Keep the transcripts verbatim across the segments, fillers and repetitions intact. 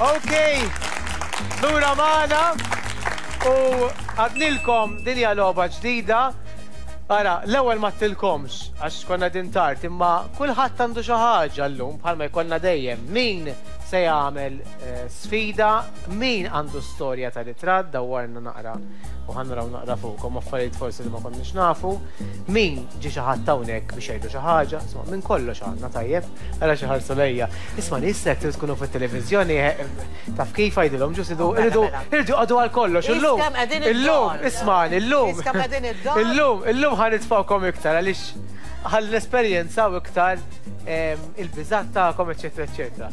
اوكي نورا معنا و għadnilkom dinja logħba ġdida. Ara, l-ewwel ma tilkomx għax konna din tard, imma kulħadd għandu xi ħaġa llum bħalma jkollna dejjem. Min se jagħmel sfida, min għandu storja tal-itratt, dawwarna naqra u ħanraw naqra fuqhom affarijiet forsi li ma konniex nafu. Min ġie xi ħadd hawnhekk biex jgħidu xi ħaġa, insomma minn kollox għandna tajjeb. Ara xi ħarsu lejja. Isma' nies se tkunu fit-televiżjoni taf kif jgħidilhom ġu sidu irdu qogħdu għal kollox illum. Illum isma'ni illum. Illum illum ħanitfawkom iktar għaliex ħall-esperjenzaw iktar il-biżat tagħkom eċetera eċetera.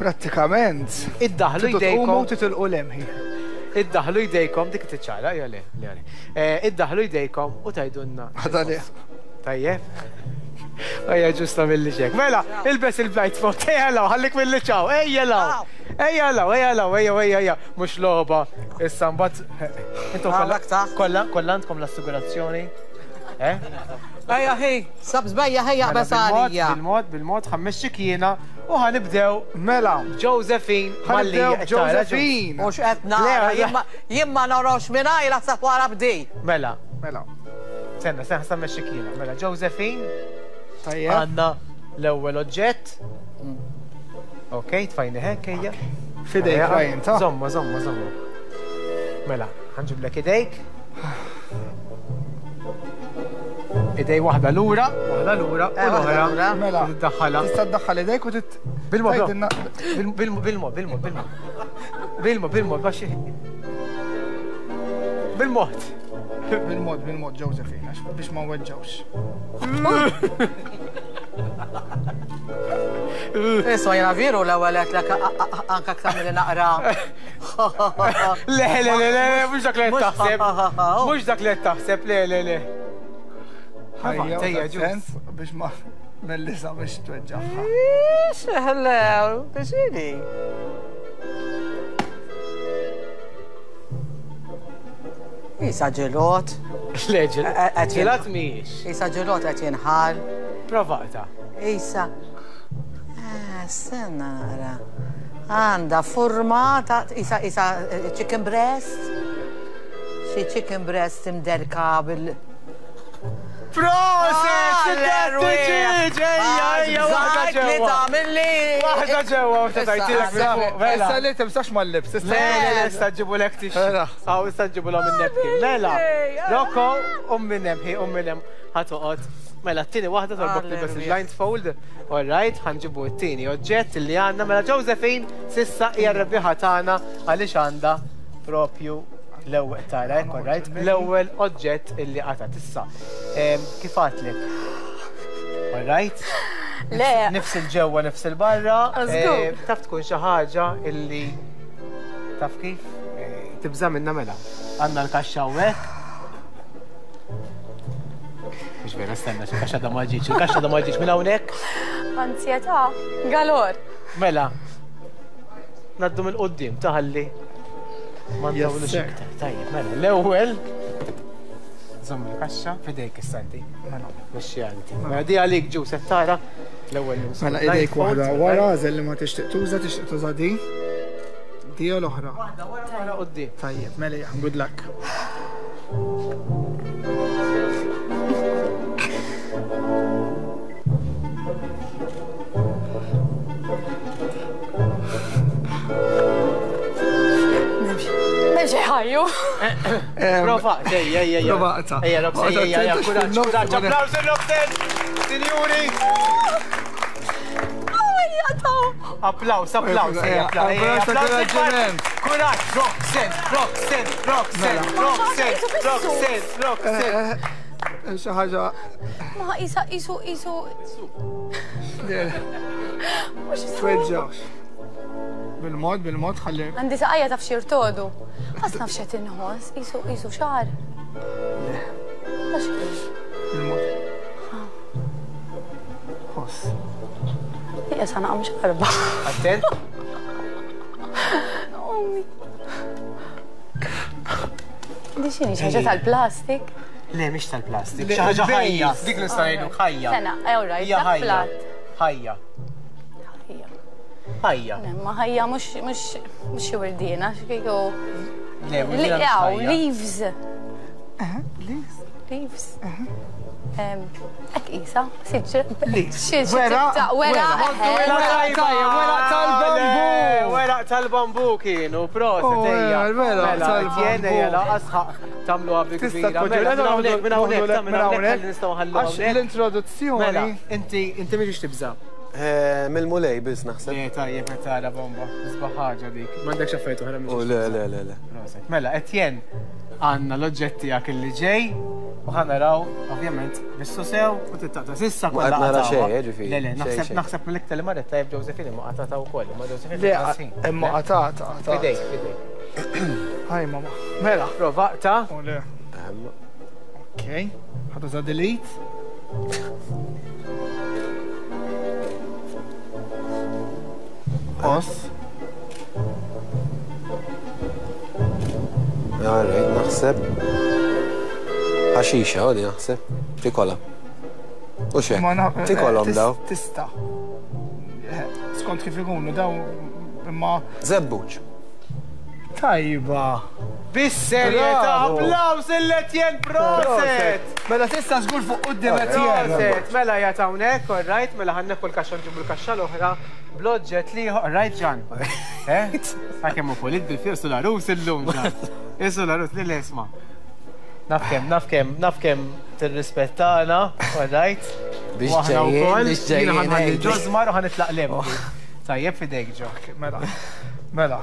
Prattikament iddaħħlu jdejkom. U titilqu lemħi. Iddaħħlu jdejkom dik tiċċala ja le, le le. Iddaħħlu jdejkom u tgħidulna. Tajjeb. Ejja ġusta milli xek. Mela, ilbes il-blajt fuq. Ejja law, ħallik milli ċaw. Ejja law. Ejja law, ejja law, ejja ejja ejja. Mhux logħba. Issa mbagħad intom kollha kollha għandkom l-assigurazzjoni. Eh? Ejja ħej, sab żbejja ħejja qbes għalija. Bil-mod, bil-mod ħammexxik jiena u ħanibdew mela Josephine Mallia. Josephine. Mhux qed nara jien ma narawx mingħajr sa wara bdej. Mela, mela. Senna, senna ħammexxik jiena. Mela Josephine. Għanna l-ewwel oġġett. Okej, tfajni hekk hija. Fidejk fajn, ta'? Żomma, żomma, żomma. Mela, ħanġiblek idejk. Idej waħda lura, waħda lura, u l-oħra. Mela, tiddaħħalha. Tista' tdaħħal idejk u tit. Bil-mod, bil-mod, bil-mod, bil-mod. Bil-mod, bil-mod, baxi. Bil-mod. Bil-mod, bil-mod, Josephine, biex ma nweġġawx. Isma jena viru l-ewwel qed lek anke aktar milli naqra. Le le le le mhux dak li qed taħseb. Mhux dak li qed taħseb le le le. Ħajja tejja ġus biex ma mellisa biex tweġġagħha. Hello, biex ili. Isa ġelot. Leġel. Ġelot mhijiex. Isa ġelot qed jinħal. Provata. Isa. Sena ara. Għandha forma ta' isa isa chicken breast. Xi chicken breast imderka bil. Proset id-derwiġ. Ejja ejja waħda ġewwa. Waħda ġewwa u tajtilek fuq. Issa li timsax mal-libs. Le le issa ġibulek tix. Aw issa ġibulhom in-nebkin. Mela. Roko umminem hi umminem ħatoqgħod. Mela t-tini wahda torbok li bes il-blindfold. Alright, ħanġibu t-tini oġġett li għanna. Mela Josephine sissa hija r-rebbieħa tagħna għaliex għandha propju l-ewwel tara hekk, alright? L-ewwel oġġett illi qatat issa. Kif għatlek? Alright? Le. Nifs il-ġewwa, nifs il-barra. Taf tkun xi ħaġa illi taf kif tibża' minnha mela. Għandna l-kaxxa hawnhekk. Mhux vera stenna xi kaxxa da ma ġietx, il-kaxxa da ma ġietx minn hawnhekk. Ansjetà, galor. Mela. Ngħaddu mill-qudiem taħalli. Ma ndawlux iktar. Tajjeb, mela l-ewwel. Żomm il-kaxxa f'idejk issa inti. Mela mexxi għandi. Mela di għalik ġew se tara l-ewwel. Mela idejk waħda wara żel li ma tixtieq tuża tixtieq tuża di. Di jew l-oħra. Waħda wara wara qudiem. Tajjeb, mela good luck. ġeħajju. Prova, ġeħja, ġeħja. Prova, ġeħja. Ejja, robsen, ejja, ejja, kuraċ, kuraċ, applawsi, robsen, sinjuri. Għawin jataw. Applaws, applaws, ejja, applaws, applaws, kuraċ, robsen, robsen, robsen, robsen, robsen, robsen. Xaħġa. Ma, isa, isu, isu. Tweġġawx. بالموت بالموت خلي عندي سقاية تفشير تودو خاص نفشتين هوس ايسو ايسو شعر بالموت هوس يقص أنا أمشي أربعة أتين أمي دي شيني شجرة البلاستيك لا مش تاع البلاستيك شجرة حية ديك نستعينو حية أنا أورايت بلاط حية هيا ما هيا مش مش مش وردينا شكيكو لا وردينا مش ليفز اها ليفز ليفز اها ام اكيسه سجل ورق تاع ورق ورق تاع البامبو ورق تاع البامبو كينو بروست هي ورق تاع البامبو يلا اسحق تعملوها بكبيره من هونيك من هونيك نستو هلا هونيك الانترودكسيون انت انت ما جيش تبزع من المولاي بس نحسب ايه طيب تعال بومبا تصبح حاجه ديك ما عندك شفيته هلا مش لا لا لا لا راسك ملا اتين عندنا لوجيت تاعك اللي جاي وحنراو اوفيامنت بالسوسيو وتتعطى سيسا كلها عطاها وعندنا شيء يجي فيه لا لا نحسب نحسب ملك تلمره طيب جوزفين ما عطاتها وكل ما جوزفين لا ما عطات عطات بداي بداي هاي ماما ملا بروفا تاع ولا اوكي حطوا زاد ديليت قص يا ريت نحسب حشيشه هادي نحسب تيكولا واش تيكولا داو تستا سكونتري فيغونو داو ما زبوج طيبه بالسريع ابلاوز لاتين بروست مالا تستا شغل فوق قد ماتيان مالا يا تاونك رايت مالا هناكل كاشا نجيب الكاشا الاخرى بلوت جات لي رايت جان ها حكموا فوليت بالفيرس العروس اللون جان اسمه العروس ليه لا اسمع ناف كم ناف كم ناف كم ترسبتانا رايت واحنا وكل جينا هنجوز مره هنطلع ليمو طيب في ديك جوك مالا مالا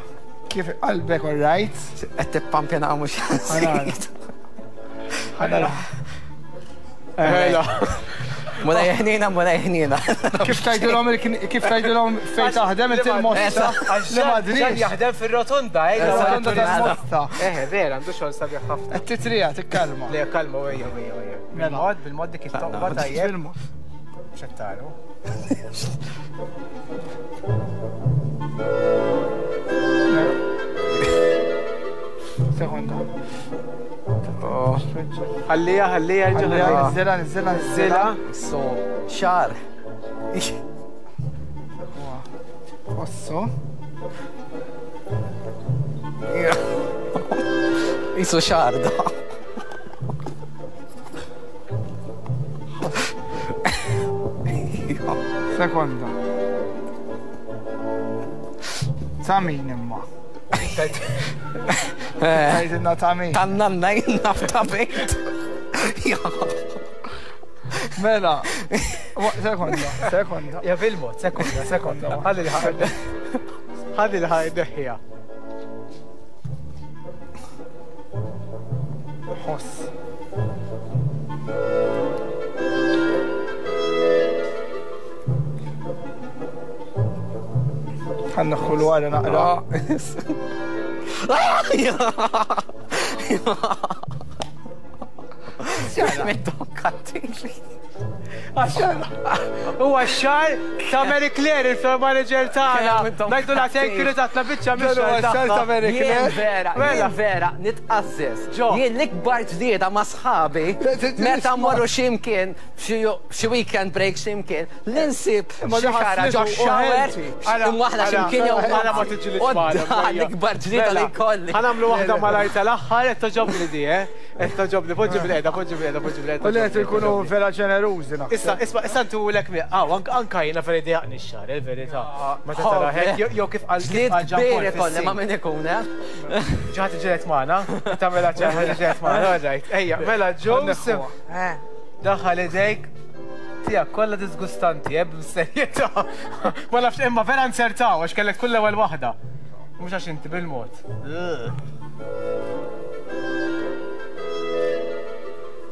كيف قلبك رايت التبام كان عم مش انا انا هلا مريحنينا مريحنينا كيف تايدوا لهم كيف تايدوا لهم فيت اهدمت الموسطه لا مدري يهدم في الروتوندا هي الروتوندا تاع الموسطه ايه هذا عندوش ولا سابع خفت التتريع تتكلموا لا كلمه ويا ويا ويا بالمود بالمود كيف تقبض عيال مش تعالوا سكوندا اه خليها خليها رجع نزلها نزلها نزلها الصوت شعر وصو ايسو شعر ده سكوندا سامي نما I did not tell me. I'm not it. Mela, second, second. Yeah, Vilmot, second, second. How did hide? How did hide here? Horse. هندخل ولا نقرا عشان هو الشاي تاع ماري كلير الفمانجر تاعنا ماكدونالدز كيري تاع تلافيتشا مش تاع ماري كلير فيرا فيرا نتاسس يين لك بارت جديده مع صحابي متى مروا شي يمكن شي ويكند بريك شي يمكن لنسيب شي خرج الشاور يوم واحده شي يمكن يوم انا ما تجيليش معنا لك بارت جديده لكل هنعملوا واحده مع لايت الاخر التجبلي دي التجبلي فوج بالعيد فوج بالعيد فوج بالعيد قلت يكونوا فيرا جنروز اسا اسا اسا انتو لك اه انكاي انا فريدي يعني الشهر الفيريتا ما ترى هيك يو كيف الجيت بيري كل ما منكم ها جات جات معنا تعملها جات معنا رايت هي مالا جوزيف دخل يديك تيا كلها ديسغوستانتي يا بالسريتا ما نعرفش اما فعلا سرتاو واش كان لك كل اول واحده مش عشان انت بالموت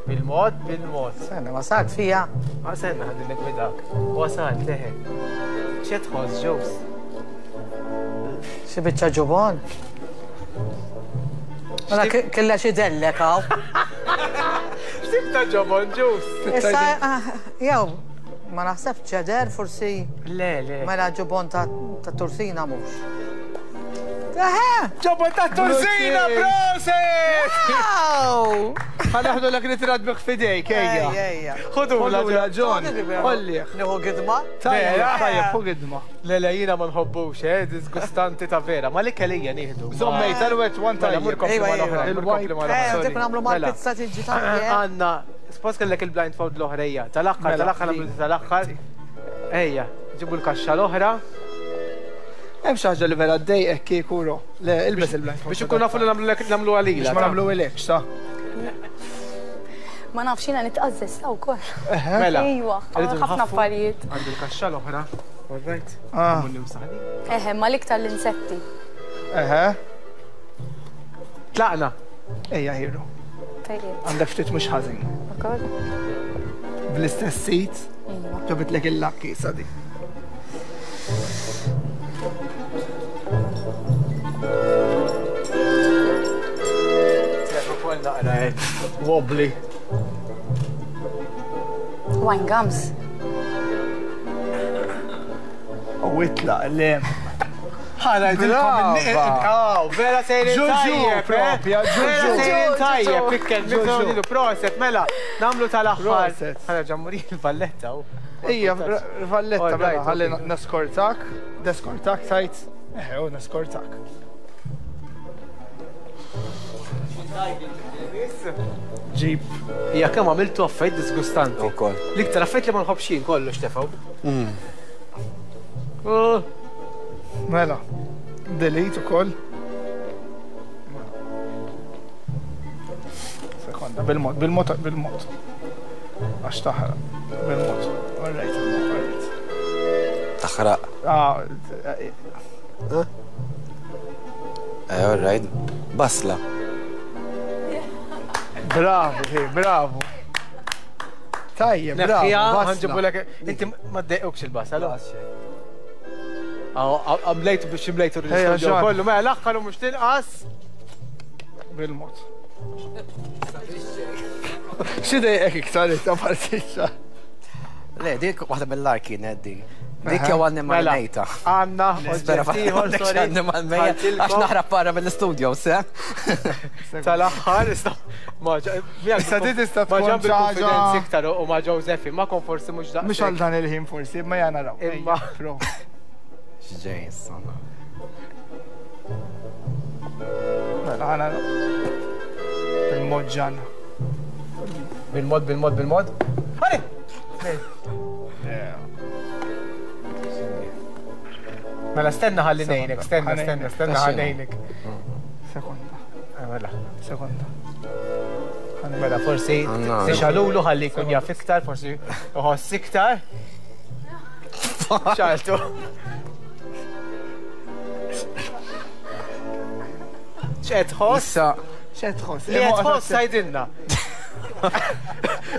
بالموت بالموت استنى وصلت فيها استنى هدي لك بدك وصلت لهيك شتخوص جوز شبتها جبان. انا كلها شي دلك هاو. شبتها جبان جوز. يو ما نحسبتش دار فرسي. لا لا. مالا جبان تاع ترسي ناموش. اها جبان تاع ترسي بروسيس. واو. هناخذ لك لتر اطبخ في ديك هي. خذوا ولا جون. قول لي. نهو قدمه. طيب طيب فوق قدمه. لا لا ينا ما نحبوش هادز كوستانتي تافيرا مالك ليا نهدو. زومي تروت وان تايم. اموركم كما الاخرى. اموركم كما الاخرى. ايوه تنعملوا ماركت استراتيجي تاع عندنا. سباسكل لك البلايند فود الاخرى. تلقى تلقى لما تتلقى. هي جيبوا الكشه الاخرى. مش حاجه اللي فيها تضايقك كي يكونوا. لا البس البلايند فود. باش يكونوا فلان نعملوا لك نعملوا عليك. باش ما نعملوا لكش صح. ما نعرفش انا نتأزز او كل مالا ايوه خفنا بفريد عند الكشه الاخرى ورايت اه اها مالك تاع اللي نسيتي اها طلعنا اي يا هيرو طيب عندك فتت مش حزين اوكي بالاستاس سيت ايوه جابت لك اللاقيصه دي لا لا وبلي وين جامز قويت لا لام هذا يدلكم النقل اه فيرا سيرين تايب فيرا سيرين تايب بيكن بيكن بروسيت ملا نعملوا تلحفار هذا جمهوري الفاليتا اهو اي الفاليتا ملا خلينا نسكورتاك نسكورتاك تايت اهو نسكورتاك جيب يا كم عملتوا فايت ديسغوستانتي وكل ليك ترفيت لما نخبشين كله شتفوا امم اه مالا ديليت وكل سكوندا بالموت بالموت بالموت اشتهر بالموت ورايت ورايت تخرق اه ها ايوه رايد بصله برافو برافو طيب برافو هنجيب لك انت ما تضايقكش الباس لا اه امليت بشمليت الاستوديو كله ما لقى ومش تنقص بالموت شو ضايقك كثر تفرسيشه لا ديك واحده باللايكين هذيك ديك يا ولد ما لقيتها عنا وجبتيهم سوري عشان نهرب برا من الاستوديو ساعه تلاحظ ما جا ما جنب الكونفيدنس كتر وما جوزيفين ما كون فرصه مش داك مش عندنا الهم فرصه ما انا راه اما برو جاي الصنعه لا انا بالمود جانا بالمود بالمود بالمود هاني مالا استنى هالينينك استنى استنى استنى هالينينك سكوندا مالا سكوندا مالا فرسي تشالو له هالي كون يافي كتار فرسي وهوسي كتار شالتو شات خوس شات خوس شات خوس سايدنا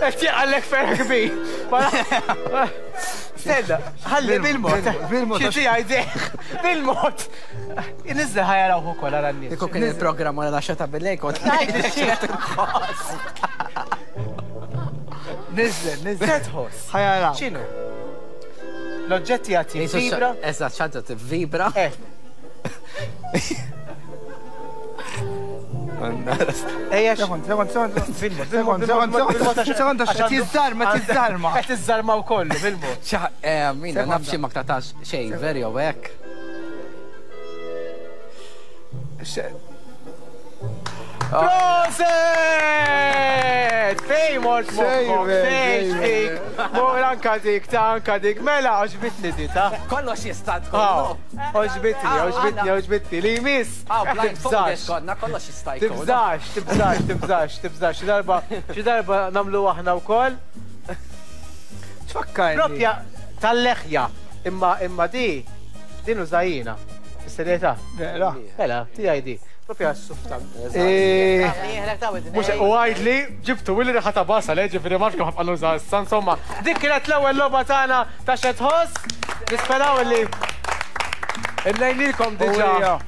أنت عليك فرق بي استنى هل بالموت بالموت شتي عايزك بالموت نزل هاي راهوك ولا راني ديكو كان البروجرام ولا نشاطها بالليك وتعيد شي خاص نزل نزل هوس هاي راهو شنو لوجيتي ياتي فيبرا اسا شادت فيبرا ايش سكند سكند سكند سكند سكند سكند سكند تزدار ما تزدار ما تزدار ما وكله بالموت شح مين نفسي ما قطعتش شيء فيري وياك بروسيت فيموس مو فيك مو رانكاديك تانكاديك مالا عجبتني دي تا كله شيء ستاند كله عجبتني عجبتني عجبتني لي ميس تبزاش تبزاش تبزاش تبزاش تبزاش شو ضربة شو ضربة نملوها احنا وكل تفكرني بروبيا تاللخيا اما اما دي دي نزاينا استنيتها لا لا دي هاي دي بروبيا السفطة ايه مش وايد لي جبته واللي حتى باصة لا جيب في ريماركو حبقى له زهر السن ثم دي كده تلوى اللوبة تاعنا تشت هوس بسم الله واللي نايليكم ديجا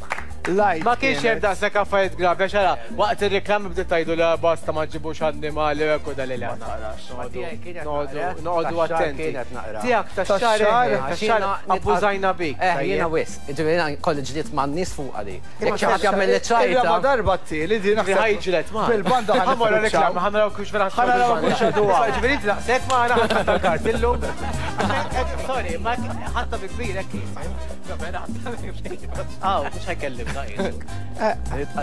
لايك ما كاينش يبدا سكا فايت كلاب يا شارع وقت الريكلام بديت تايدوا لا باستا ما تجيبوش هادني مالك ودليلات نقعدوا نقعدوا اتنتي تياك تاع الشارع الشارع ابو زينبي هنا ويس جبنا كولج ديت مع الناس فوق هذيك كيف راح يعمل تشايت الا ما ضربت اللي دي نفس هاي جلت ما في الباند حمر الريكلام حمر وكش في الحشد جبريت لا سيت ما انا حطيت له سوري ما حتى بكبير اكيد طب انا حطيت اه مش هكلم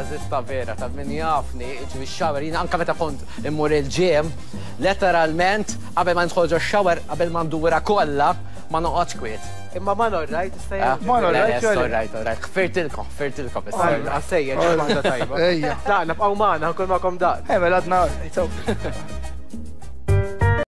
Azista vera, ta' min jafni, ġivi x-xawer, jina anka meta kont immur il-ġiem, letteralment, qabel ma nidħol ġo x-xawer, qabel ma ndura kollha, ma noqgħodx kwiet. Imma ma norrajt, istajja. Ma norrajt, norrajt, norrajt. Ħfirtilkom, ħfirtilkom, istajja. Għasejja, ġimma tajba. Ejja. Ta' nabqgħu magħna, nkun magħkom daqs. Ejja, mela għadna.